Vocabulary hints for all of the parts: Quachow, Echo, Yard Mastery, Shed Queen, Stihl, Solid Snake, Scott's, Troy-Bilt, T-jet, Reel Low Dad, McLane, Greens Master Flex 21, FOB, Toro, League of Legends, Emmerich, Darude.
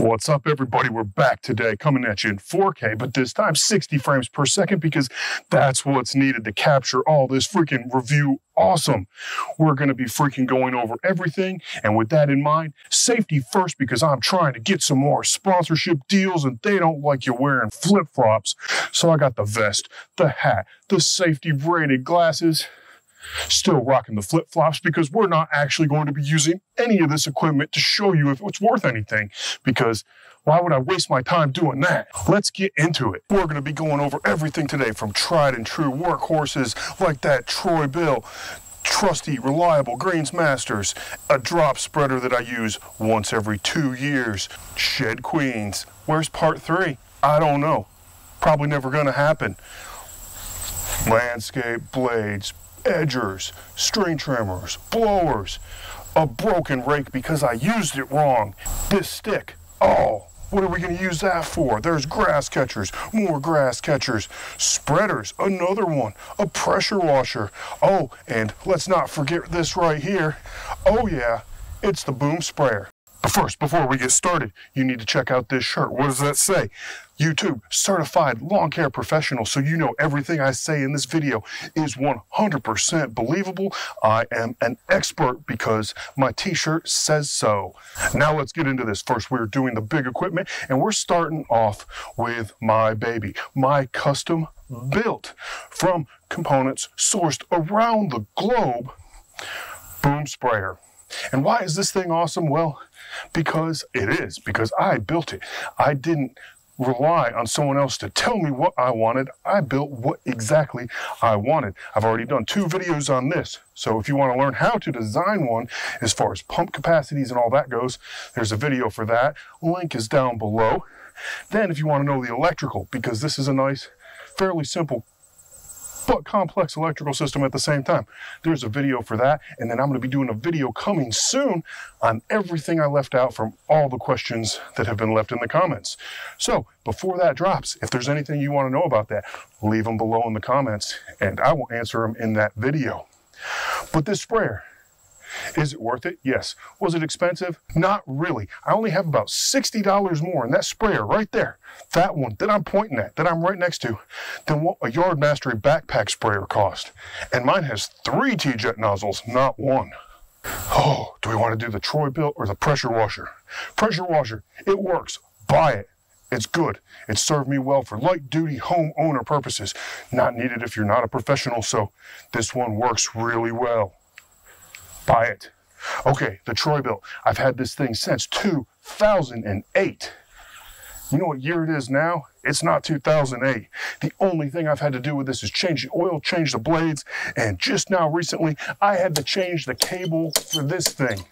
What's up, everybody? We're back today coming at you in 4K, but this time 60 frames per second, because that's what's needed to capture all this freaking review. Awesome. We're going to be freaking going over everything. And with that in mind, safety first, because I'm trying to get some more sponsorship deals and they don't like you wearing flip-flops. So I got the vest, the hat, the safety rated glasses. Still rocking the flip-flops, because we're not actually going to be using any of this equipment to show you if it's worth anything, because why would I waste my time doing that? Let's get into it. We're going to be going over everything today, from tried and true workhorses like that Troy-Bilt, trusty, reliable Greens Masters, a drop spreader that I use once every 2 years, Shed Queens. Where's part 3? I don't know. Probably never going to happen. Landscape blades, edgers, string trimmers, blowers, a broken rake because I used it wrong, this stick, oh, what are we going to use that for? There's grass catchers, more grass catchers, spreaders, another one, a pressure washer, oh, and let's not forget this right here, oh yeah, it's the boom sprayer. But first, before we get started, you need to check out this shirt. What does that say? YouTube certified lawn care professional. So you know everything I say in this video is 100% believable. I am an expert because my t-shirt says so. Now let's get into this. First, we're doing the big equipment, and we're starting off with my baby, my custom built from components sourced around the globe, boom sprayer. And why is this thing awesome? Well, because I built it. I didn't rely on someone else to tell me what I wanted. I built what exactly I wanted. I've already done 2 videos on this. So if you want to learn how to design one as far as pump capacities and all that goes, there's a video for that. Link is down below. Then if you want to know the electrical, because this is a nice, fairly simple but complex electrical system at the same time, there's a video for that. And then I'm going to be doing a video coming soon on everything I left out from all the questions that have been left in the comments. So before that drops, if there's anything you want to know about that, leave them below in the comments and I will answer them in that video. But this sprayer, is it worth it? Yes. Was it expensive? Not really. I only have about $60 more in that sprayer right there, that one that I'm pointing at, that I'm right next to, than what a Yard Mastery backpack sprayer cost. And mine has 3 T-jet nozzles, not 1. Oh, do we want to do the Troy-Bilt or the pressure washer? Pressure washer, it works. Buy it. It's good. It served me well for light duty homeowner purposes. Not needed if you're not a professional, so this one works really well. Buy it. Okay, the Troy-Bilt. I've had this thing since 2008. You know what year it is now? It's not 2008. The only thing I've had to do with this is change the oil, change the blades, and just now recently, I had to change the cable for this thing.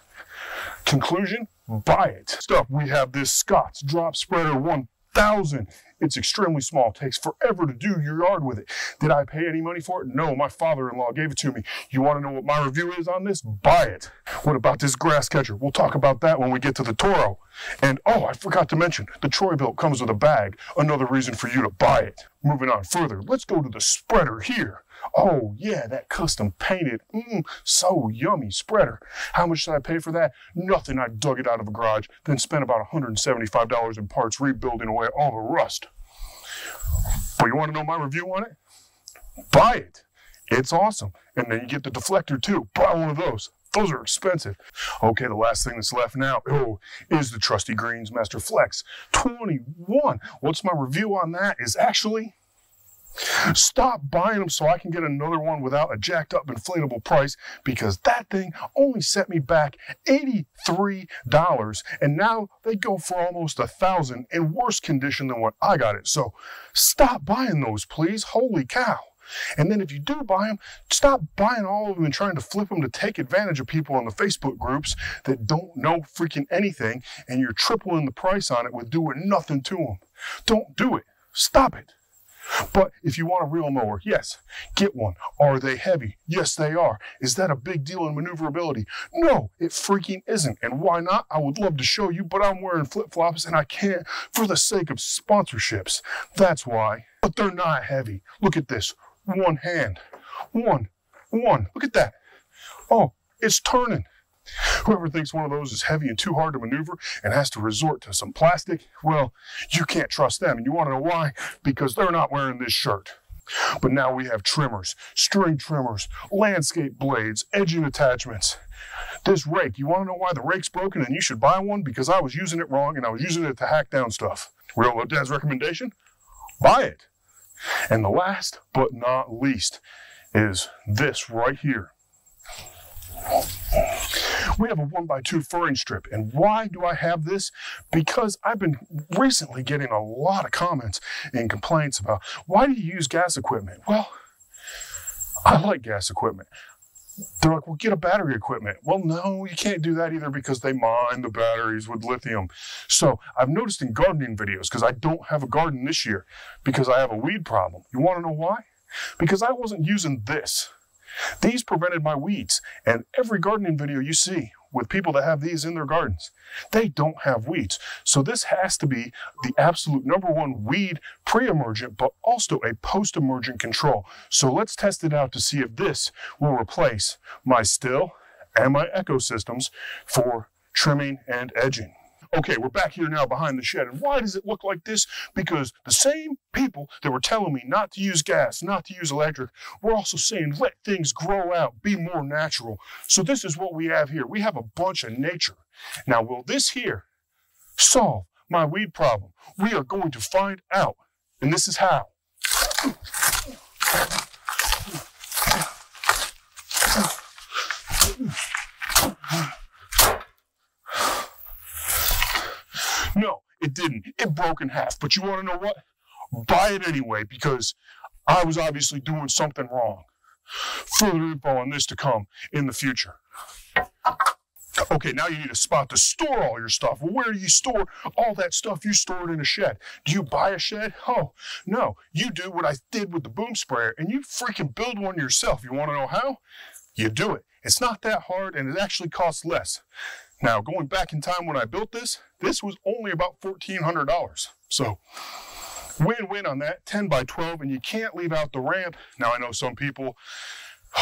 Conclusion, buy it. Next up, we have this Scott's Drop Spreader 1000. It's extremely small, takes forever to do your yard with it. Did I pay any money for it? No, my father-in-law gave it to me. You want to know what my review is on this? Buy it. What about this grass catcher? We'll talk about that when we get to the Toro. And oh, I forgot to mention, the Troy-Bilt comes with a bag, another reason for you to buy it. Moving on further, let's go to the spreader here. Oh yeah, that custom painted, so yummy spreader. How much did I pay for that? Nothing. I dug it out of a garage, then spent about $175 in parts rebuilding away all the rust. But you want to know my review on it? Buy it. It's awesome. And then you get the deflector too. Buy one of those. Those are expensive. Okay, the last thing that's left now is the trusty Greens Master Flex 21. What's my review on that is actually, stop buying them so I can get another one without a jacked up inflatable price, because that thing only set me back $83, and now they go for almost $1,000 in worse condition than what I got it. So stop buying those, please. Holy cow. And then if you do buy them, stop buying all of them and trying to flip them to take advantage of people on the Facebook groups that don't know freaking anything, and you're tripling the price on it with doing nothing to them. Don't do it. Stop it. But if you want a real mower, yes, get one. Are they heavy? Yes, they are. Is that a big deal in maneuverability? No, it freaking isn't. And why not? I would love to show you, but I'm wearing flip-flops and I can't for the sake of sponsorships. That's why. But they're not heavy. Look at this. One hand. One. Look at that. Oh, it's turning. Whoever thinks one of those is heavy and too hard to maneuver and has to resort to some plastic, well, you can't trust them. And you want to know why? Because they're not wearing this shirt. But now we have trimmers, string trimmers, landscape blades, edging attachments. This rake, you want to know why the rake's broken and you should buy one? Because I was using it wrong and I was using it to hack down stuff. Reel Low Dad's recommendation? Buy it. And the last but not least is this right here. We have a 1x2 furring strip. And why do I have this? Because I've been recently getting a lot of comments and complaints about, why do you use gas equipment? Well, I like gas equipment. They're like, well, get a battery equipment. Well, no, you can't do that either because they mine the batteries with lithium. So I've noticed in gardening videos, because I don't have a garden this year because I have a weed problem. You want to know why? Because I wasn't using this. These prevented my weeds. And every gardening video you see with people that have these in their gardens, they don't have weeds. So this has to be the absolute #1 weed pre-emergent, but also a post-emergent control. So let's test it out to see if this will replace my Stihl and my Echo systems for trimming and edging. Okay, we're back here now behind the shed. And why does it look like this? Because the same people that were telling me not to use gas, not to use electric, were also saying let things grow out, be more natural. So this is what we have here. We have a bunch of nature. Now, will this here solve my weed problem? We are going to find out. And this is how. No, it didn't. It broke in half. But you want to know what? Buy it anyway, because I was obviously doing something wrong. Further info on this to come in the future. Okay, now you need a spot to store all your stuff. Well, where do you store all that stuff? You store it in a shed. Do you buy a shed? Oh, no. You do what I did with the boom sprayer, and you freaking build one yourself. You want to know how? You do it. It's not that hard, and it actually costs less. Now, going back in time when I built this, this was only about $1,400. So win-win on that, 10x12, and you can't leave out the ramp. Now, I know some people,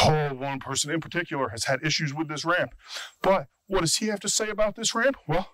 oh, one person in particular has had issues with this ramp, but what does he have to say about this ramp? Well,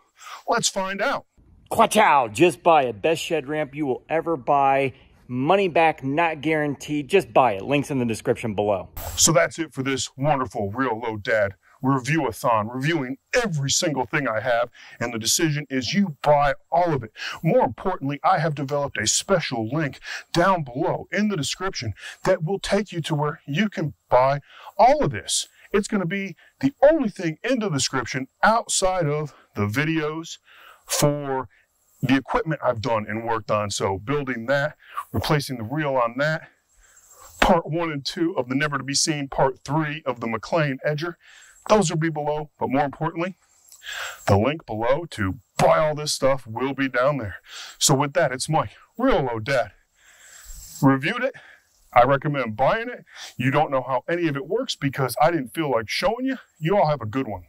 let's find out. Quachow, just buy it. Best shed ramp you will ever buy. Money back, not guaranteed. Just buy it. Links in the description below. So that's it for this wonderful Reel Low Dad review-a-thon, reviewing every single thing I have, and the decision is you buy all of it. More importantly, I have developed a special link down below in the description that will take you to where you can buy all of this. It's going to be the only thing in the description outside of the videos for the equipment I've done and worked on. So building that, replacing the reel on that, part 1 and 2 of the Never to Be Seen, part 3 of the McLane edger. Those will be below, but more importantly, the link below to buy all this stuff will be down there. So with that, it's Mike, Reel Low Dad. Reviewed it. I recommend buying it. You don't know how any of it works because I didn't feel like showing you. You all have a good one.